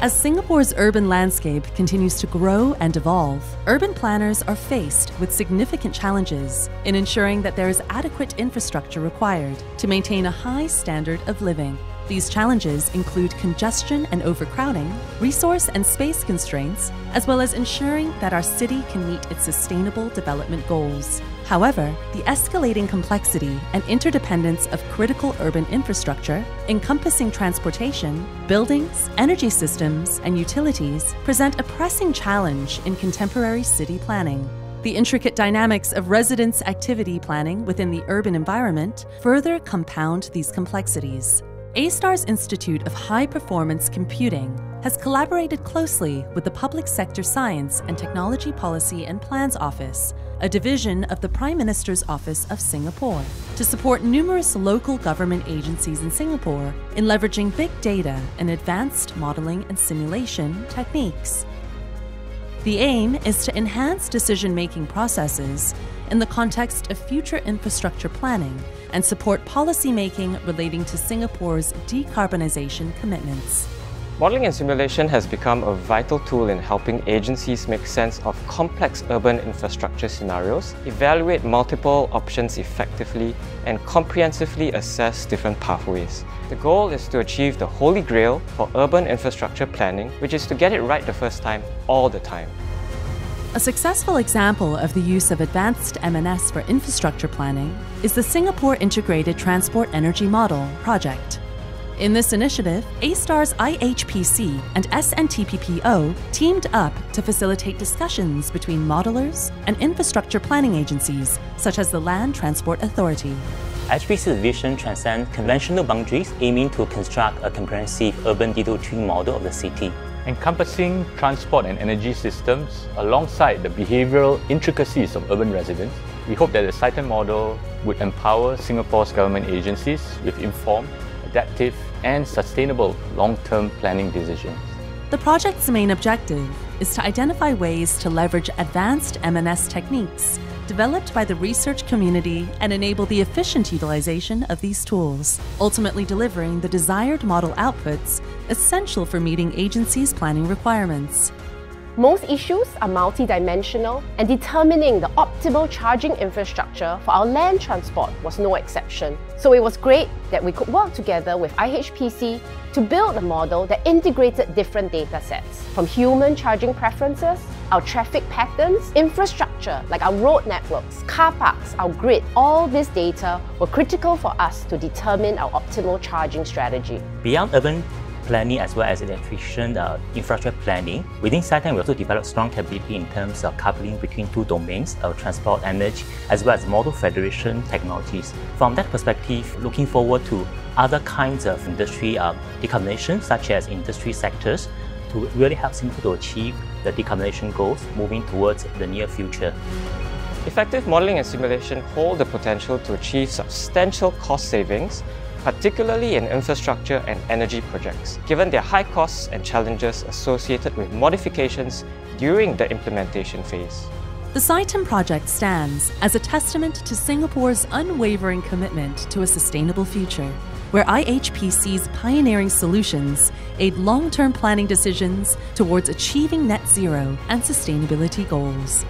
As Singapore's urban landscape continues to grow and evolve, urban planners are faced with significant challenges in ensuring that there is adequate infrastructure required to maintain a high standard of living. These challenges include congestion and overcrowding, resource and space constraints, as well as ensuring that our city can meet its sustainable development goals. However, the escalating complexity and interdependence of critical urban infrastructure, encompassing transportation, buildings, energy systems, and utilities, present a pressing challenge in contemporary city planning. The intricate dynamics of residence activity planning within the urban environment further compound these complexities. A*STAR's Institute of High Performance Computing has collaborated closely with the Public Sector Science and Technology Policy and Plans Office, a division of the Prime Minister's Office of Singapore, to support numerous local government agencies in Singapore in leveraging big data and advanced modeling and simulation techniques. The aim is to enhance decision-making processes in the context of future infrastructure planning and support policymaking relating to Singapore's decarbonization commitments. Modeling and simulation has become a vital tool in helping agencies make sense of complex urban infrastructure scenarios, evaluate multiple options effectively, and comprehensively assess different pathways. The goal is to achieve the holy grail for urban infrastructure planning, which is to get it right the first time, all the time. A successful example of the use of advanced M&S for infrastructure planning is the Singapore Integrated Transport Energy Model project. In this initiative, A*STAR's IHPC and S&TPPO teamed up to facilitate discussions between modelers and infrastructure planning agencies, such as the Land Transport Authority. IHPC's vision transcends conventional boundaries, aiming to construct a comprehensive urban D2T model of the city, encompassing transport and energy systems alongside the behavioural intricacies of urban residents. We hope that the SITEM model would empower Singapore's government agencies with informed, adaptive and sustainable long-term planning decisions. The project's main objective is to identify ways to leverage advanced M&S techniques developed by the research community and enable the efficient utilization of these tools, ultimately delivering the desired model outputs essential for meeting agencies' planning requirements. Most issues are multidimensional, and determining the optimal charging infrastructure for our land transport was no exception. So it was great that we could work together with IHPC to build a model that integrated different data sets, from human charging preferences, our traffic patterns, infrastructure like our road networks, car parks, our grid. All this data were critical for us to determine our optimal charging strategy. Beyond urban planning as well as efficient infrastructure planning, within SITEM we also developed strong capability in terms of coupling between two domains of transport, energy, as well as model federation technologies. From that perspective, looking forward to other kinds of industry decarbonization, such as industry sectors, to really help Singapore to achieve the decarbonization goals moving towards the near future. Effective modeling and simulation hold the potential to achieve substantial cost savings, particularly in infrastructure and energy projects, given their high costs and challenges associated with modifications during the implementation phase. The SITEM project stands as a testament to Singapore's unwavering commitment to a sustainable future, where IHPC's pioneering solutions aid long-term planning decisions towards achieving net zero and sustainability goals.